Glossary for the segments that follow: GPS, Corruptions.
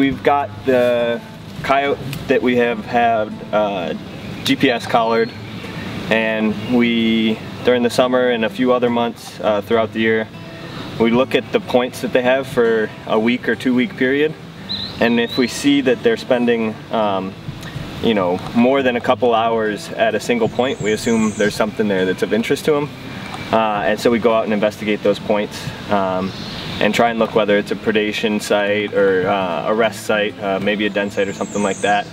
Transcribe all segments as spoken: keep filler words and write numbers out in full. We've got the coyote that we have had uh, G P S collared, and we, during the summer and a few other months uh, throughout the year, we look at the points that they have for a week or two week period, and if we see that they're spending um, you know, more than a couple hours at a single point, we assume there's something there that's of interest to them. Uh, and so we go out and investigate those points um, and try and look whether it's a predation site or uh, a rest site, uh, maybe a den site or something like that.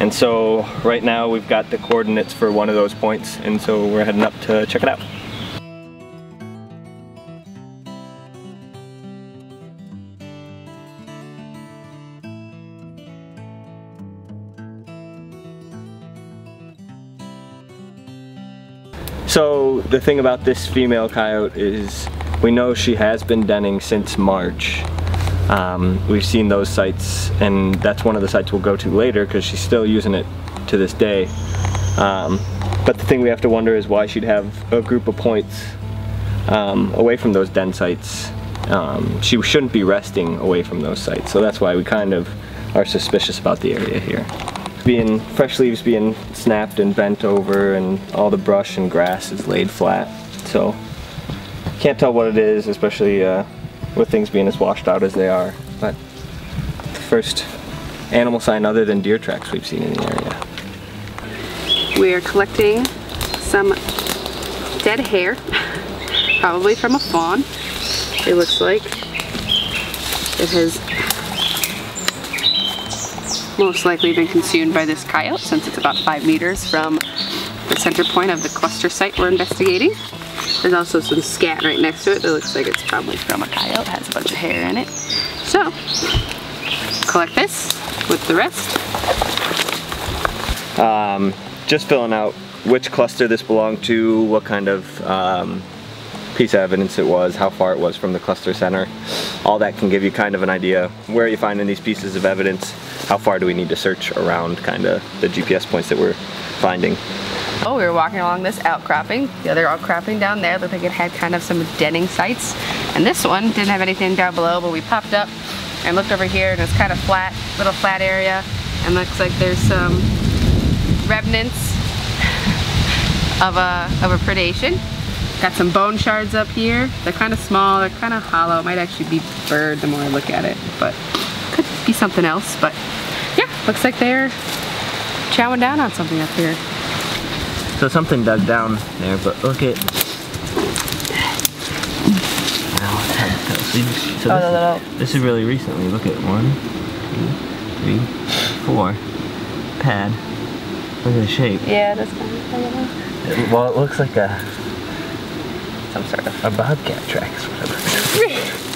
And so right now we've got the coordinates for one of those points, and so we're heading up to check it out. So the thing about this female coyote is we know she has been denning since March. Um, we've seen those sites, and that's one of the sites we'll go to later because she's still using it to this day. Um, but the thing we have to wonder is why she'd have a group of points um, away from those den sites. Um, she shouldn't be resting away from those sites, so that's why we kind of are suspicious about the area here. Being fresh leaves being snapped and bent over, and all the brush and grass is laid flat, so can't tell what it is, especially uh, with things being as washed out as they are. But the first animal sign other than deer tracks we've seen in the area. We're collecting some dead hair, probably from a fawn. It looks like it has most likely been consumed by this coyote, since it's about five meters from the center point of the cluster site we're investigating. There's also some scat right next to it that looks like it's probably from a coyote. It has a bunch of hair in it. So, collect this with the rest. Um, just filling out which cluster this belonged to, what kind of um, piece of evidence it was, how far it was from the cluster center. All that can give you kind of an idea where you're finding these pieces of evidence, how far do we need to search around kind of the G P S points that we're finding. Oh, we were walking along this outcropping, the other outcropping down there looked like it had kind of some denning sites, and this one didn't have anything down below, but we popped up and looked over here and it's kind of flat, little flat area, and looks like there's some remnants of a, of a predation. Got some bone shards up here. They're kind of small, they're kind of hollow. Might actually be bird the more I look at it, but could be something else. But yeah, looks like they're chowing down on something up here. So something dug down there, but look at. So oh, this, is, this is really recently. Look at one, two, three, four. Pad. Look at the shape. Yeah, that's kind of funny. Well, it looks like a. Some sort of a bobcat tracks, whatever.